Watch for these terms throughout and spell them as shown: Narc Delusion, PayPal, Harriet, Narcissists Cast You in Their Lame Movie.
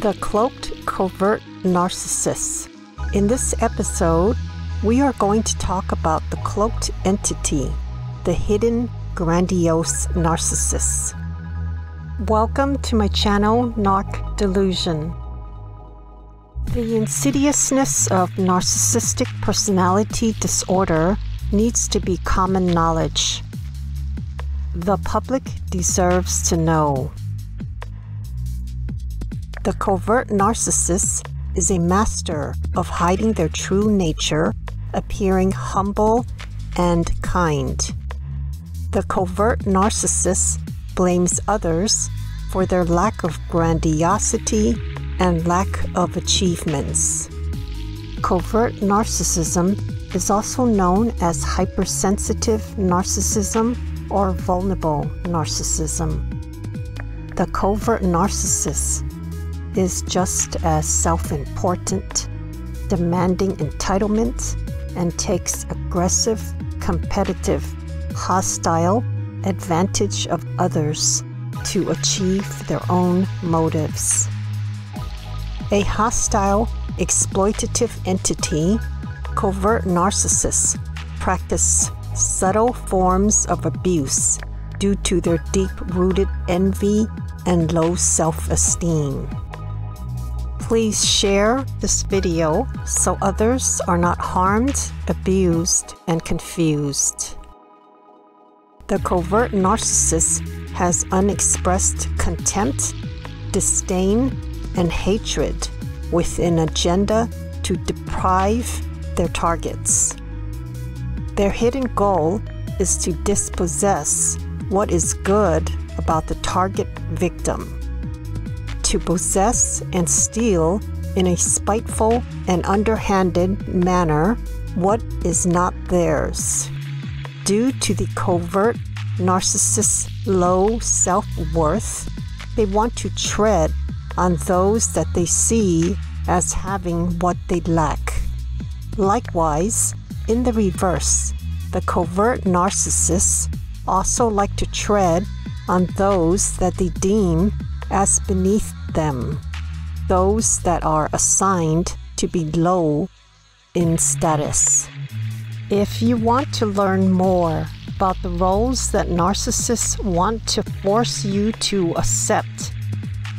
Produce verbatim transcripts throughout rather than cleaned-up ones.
The Cloaked Covert Narcissists. In this episode, we are going to talk about the cloaked entity, the hidden, grandiose narcissists. Welcome to my channel, Narc Delusion. The insidiousness of narcissistic personality disorder needs to be common knowledge. The public deserves to know. The covert narcissist is a master of hiding their true nature, appearing humble and kind. The covert narcissist blames others for their lack of grandiosity and lack of achievements. Covert narcissism is also known as hypersensitive narcissism or vulnerable narcissism. The covert narcissist is just as self-important, demanding entitlement, and takes aggressive, competitive, hostile advantage of others to achieve their own motives. A hostile, exploitative entity, covert narcissists practice subtle forms of abuse due to their deep-rooted envy and low self-esteem. Please share this video so others are not harmed, abused, and confused. The covert narcissist has unexpressed contempt, disdain, and hatred with an agenda to deprive their targets. Their hidden goal is to dispossess what is good about the target victim, to possess and steal in a spiteful and underhanded manner what is not theirs. Due to the covert narcissist's low self-worth, they want to tread on those that they see as having what they lack. Likewise, in the reverse, the covert narcissists also like to tread on those that they deem as beneath them, those that are assigned to be low in status. If you want to learn more about the roles that narcissists want to force you to accept,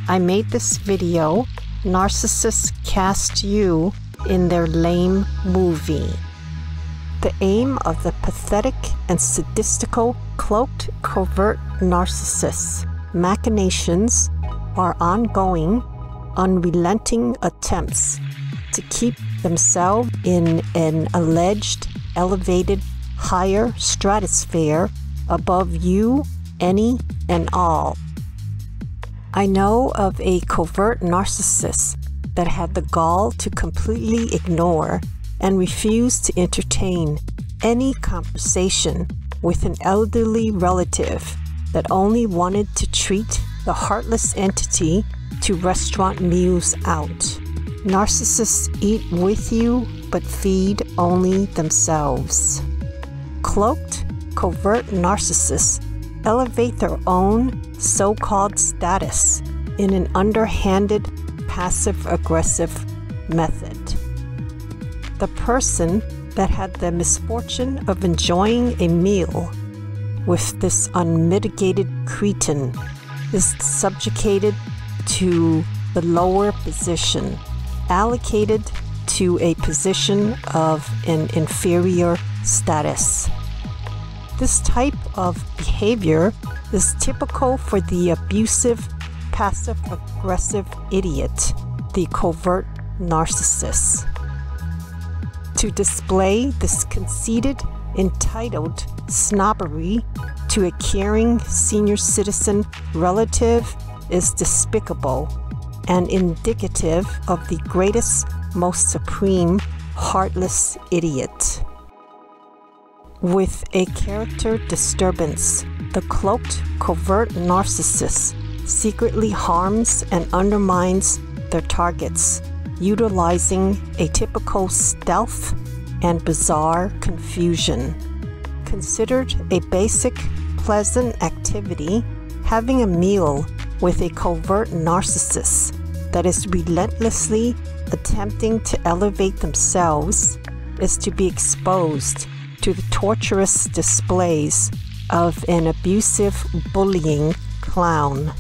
I made this video, Narcissists Cast You in Their Lame Movie. The aim of the pathetic and sadistical cloaked covert narcissists' machinations are ongoing, unrelenting attempts to keep themselves in an alleged, elevated, higher stratosphere above you, any, and all. I know of a covert narcissist that had the gall to completely ignore and refuse to entertain any conversation with an elderly relative that only wanted to treat the heartless entity to restaurant meals out. Narcissists eat with you, but feed only themselves. Cloaked, covert narcissists elevate their own so-called status in an underhanded, passive-aggressive method. The person that had the misfortune of enjoying a meal with this unmitigated cretin is subjugated to the lower position, allocated to a position of an inferior status. This type of behavior is typical for the abusive, passive-aggressive idiot, the covert narcissist. To display this conceited, entitled snobbery to a caring senior citizen relative is despicable and indicative of the greatest, most supreme, heartless idiot. With a character disturbance, the cloaked covert narcissist secretly harms and undermines their targets, utilizing a typical stealth and bizarre confusion. Considered a basic, pleasant activity, having a meal with a covert narcissist that is relentlessly attempting to elevate themselves is to be exposed to the torturous displays of an abusive, bullying clown.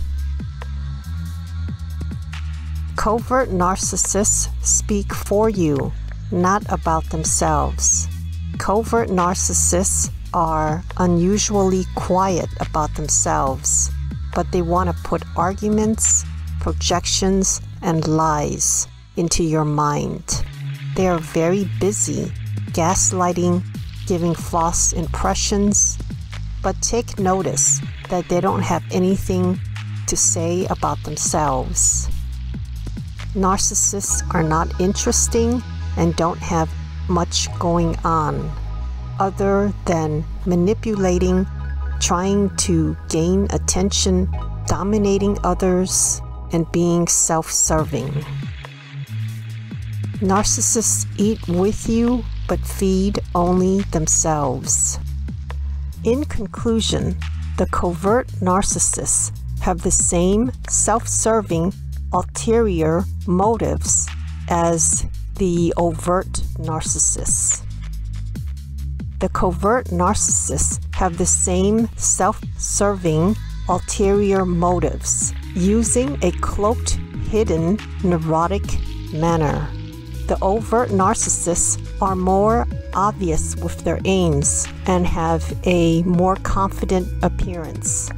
Covert narcissists speak for you, not about themselves. Covert narcissists are unusually quiet about themselves, but they want to put arguments, projections, and lies into your mind. They are very busy gaslighting, giving false impressions, but take notice that they don't have anything to say about themselves. Narcissists are not interesting and don't have much going on other than manipulating, trying to gain attention, dominating others, and being self-serving. Narcissists eat with you but feed only themselves. In conclusion, the covert narcissists have the same self-serving, ulterior motives as the overt narcissists. The covert narcissists have the same self-serving, ulterior motives, using a cloaked, hidden, neurotic manner. The overt narcissists are more obvious with their aims and have a more confident appearance.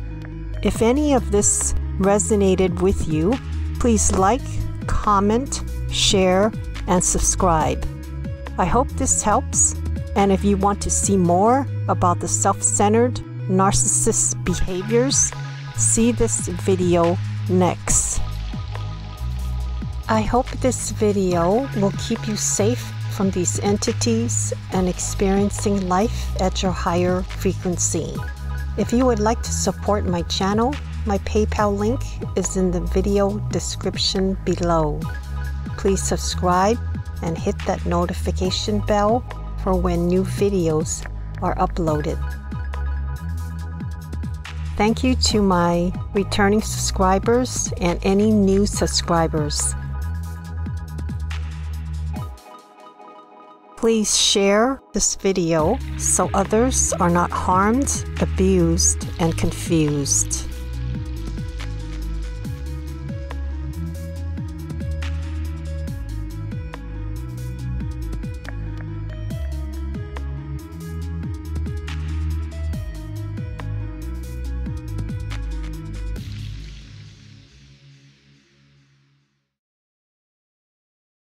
If any of this resonated with you, please like, comment, share, and subscribe. I hope this helps, and if you want to see more about the self-centered narcissist behaviors, see this video next. I hope this video will keep you safe from these entities and experiencing life at your higher frequency. If you would like to support my channel, my PayPal link is in the video description below. Please subscribe and hit that notification bell for when new videos are uploaded. Thank you to my returning subscribers and any new subscribers. Please share this video so others are not harmed, abused, and confused.